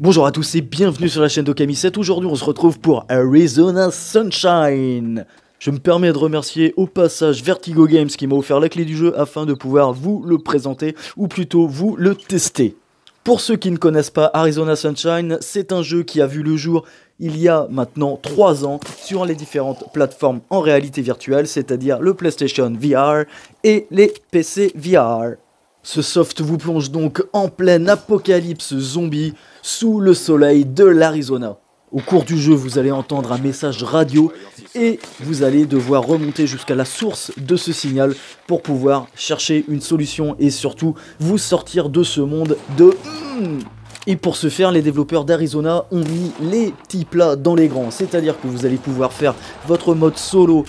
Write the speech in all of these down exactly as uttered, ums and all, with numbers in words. Bonjour à tous et bienvenue sur la chaîne d'Okami sept. Aujourd'hui on se retrouve pour Arizona Sunshine. Je me permets de remercier au passage Vertigo Games qui m'a offert la clé du jeu afin de pouvoir vous le présenter, ou plutôt vous le tester. Pour ceux qui ne connaissent pas Arizona Sunshine, c'est un jeu qui a vu le jour il y a maintenant trois ans sur les différentes plateformes en réalité virtuelle, c'est-à-dire le PlayStation V R et les P C V R. Ce soft vous plonge donc en pleine apocalypse zombie sous le soleil de l'Arizona. Au cours du jeu, vous allez entendre un message radio et vous allez devoir remonter jusqu'à la source de ce signal pour pouvoir chercher une solution et surtout vous sortir de ce monde de... Et pour ce faire, les développeurs d'Arizona ont mis les petits plats dans les grands, c'est-à-dire que vous allez pouvoir faire votre mode solo,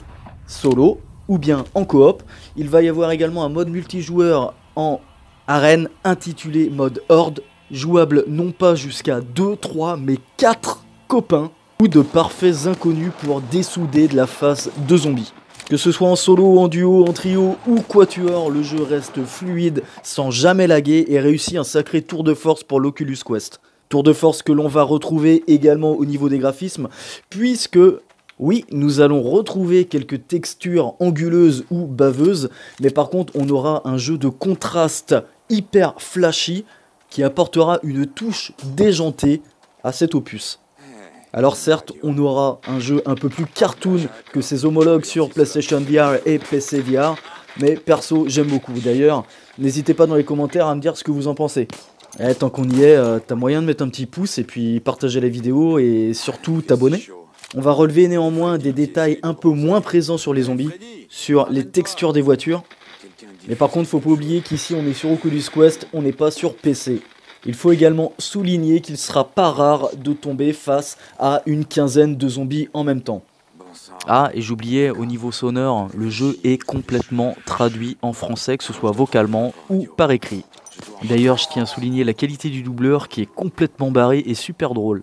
solo ou bien en coop. Il va y avoir également un mode multijoueur en arène intitulé mode horde, jouable non pas jusqu'à deux, trois mais quatre copains ou de parfaits inconnus pour dessouder de la face de zombies. Que ce soit en solo, en duo, en trio ou quatuor, le jeu reste fluide sans jamais laguer et réussit un sacré tour de force pour l'Oculus Quest. Tour de force que l'on va retrouver également au niveau des graphismes, puisque oui, nous allons retrouver quelques textures anguleuses ou baveuses, mais par contre on aura un jeu de contraste hyper flashy qui apportera une touche déjantée à cet opus. Alors certes, on aura un jeu un peu plus cartoon que ses homologues sur PlayStation V R et P C V R, mais perso j'aime beaucoup. D'ailleurs, n'hésitez pas dans les commentaires à me dire ce que vous en pensez. Eh, tant qu'on y est, euh, t'as moyen de mettre un petit pouce et puis partager la vidéo et surtout t'abonner. On va relever néanmoins des détails un peu moins présents sur les zombies, sur les textures des voitures. Mais par contre, faut pas oublier qu'ici on est sur Oculus Quest, on n'est pas sur P C. Il faut également souligner qu'il sera pas rare de tomber face à une quinzaine de zombies en même temps. Ah, et j'oubliais, au niveau sonore, le jeu est complètement traduit en français, que ce soit vocalement ou par écrit. D'ailleurs, je tiens à souligner la qualité du doubleur qui est complètement barré et super drôle.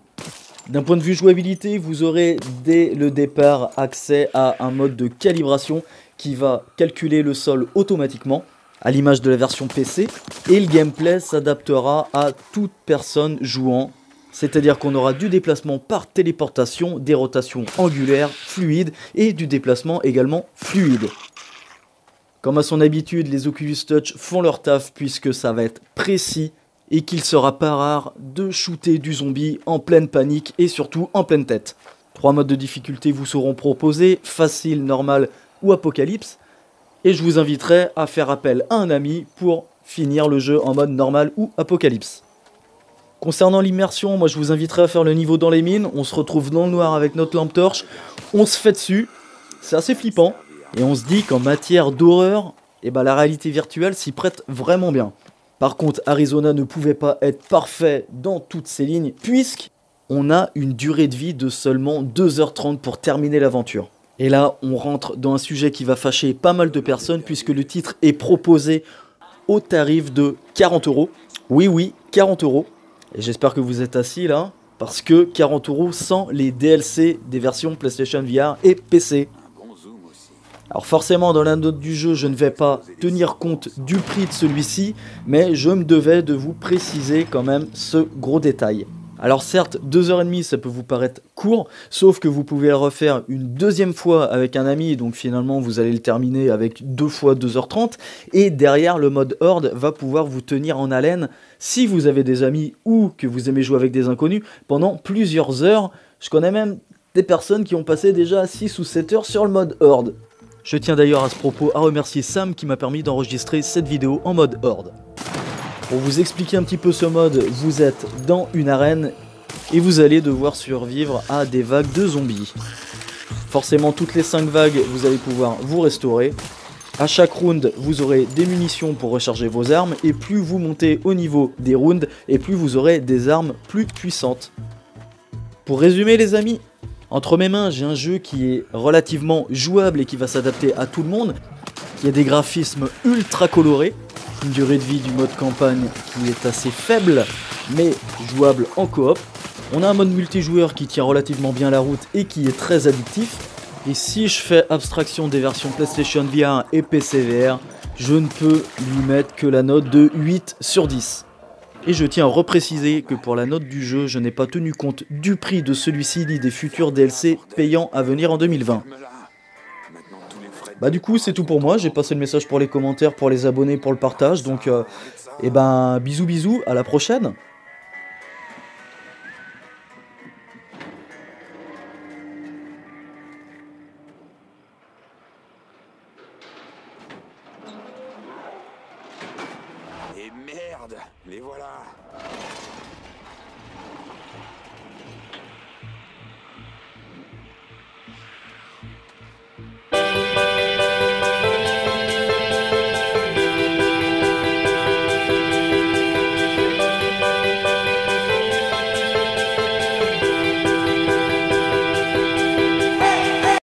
D'un point de vue jouabilité, vous aurez dès le départ accès à un mode de calibration qui va calculer le sol automatiquement, à l'image de la version P C, et le gameplay s'adaptera à toute personne jouant, c'est-à-dire qu'on aura du déplacement par téléportation, des rotations angulaires, fluides, et du déplacement également fluide. Comme à son habitude, les Oculus Touch font leur taf puisque ça va être précis, et qu'il sera pas rare de shooter du zombie en pleine panique et surtout en pleine tête. Trois modes de difficulté vous seront proposés, facile, normal ou apocalypse, et je vous inviterai à faire appel à un ami pour finir le jeu en mode normal ou apocalypse. Concernant l'immersion, moi je vous inviterai à faire le niveau dans les mines, on se retrouve dans le noir avec notre lampe torche, on se fait dessus, c'est assez flippant, et on se dit qu'en matière d'horreur, eh ben la réalité virtuelle s'y prête vraiment bien. Par contre, Arizona ne pouvait pas être parfait dans toutes ses lignes, puisqu'on a une durée de vie de seulement deux heures trente pour terminer l'aventure. Et là, on rentre dans un sujet qui va fâcher pas mal de personnes, puisque le titre est proposé au tarif de quarante euros. Oui, oui, quarante euros. Et j'espère que vous êtes assis là, parce que quarante euros sans les D L C des versions PlayStation V R et P C. Alors forcément, dans la note du jeu, je ne vais pas tenir compte du prix de celui-ci, mais je me devais de vous préciser quand même ce gros détail. Alors certes, deux heures trente ça peut vous paraître court, sauf que vous pouvez le refaire une deuxième fois avec un ami, donc finalement vous allez le terminer avec deux fois deux heures trente, et derrière le mode horde va pouvoir vous tenir en haleine, si vous avez des amis ou que vous aimez jouer avec des inconnus, pendant plusieurs heures. Je connais même des personnes qui ont passé déjà six ou sept heures sur le mode horde. Je tiens d'ailleurs à ce propos à remercier Sam qui m'a permis d'enregistrer cette vidéo en mode horde. Pour vous expliquer un petit peu ce mode, vous êtes dans une arène et vous allez devoir survivre à des vagues de zombies. Forcément, toutes les cinq vagues, vous allez pouvoir vous restaurer. À chaque round, vous aurez des munitions pour recharger vos armes et plus vous montez au niveau des rounds et plus vous aurez des armes plus puissantes. Pour résumer les amis, entre mes mains, j'ai un jeu qui est relativement jouable et qui va s'adapter à tout le monde, qui a des graphismes ultra colorés, une durée de vie du mode campagne qui est assez faible, mais jouable en coop. On a un mode multijoueur qui tient relativement bien la route et qui est très addictif. Et si je fais abstraction des versions PlayStation V R et P C V R, je ne peux lui mettre que la note de huit sur dix. Et je tiens à repréciser que pour la note du jeu, je n'ai pas tenu compte du prix de celui-ci ni des futurs D L C payants à venir en deux mille vingt. Bah du coup c'est tout pour moi, j'ai passé le message pour les commentaires, pour les abonnés, pour le partage, donc euh, et ben bisous bisous, à la prochaine. Et merde, les voilà.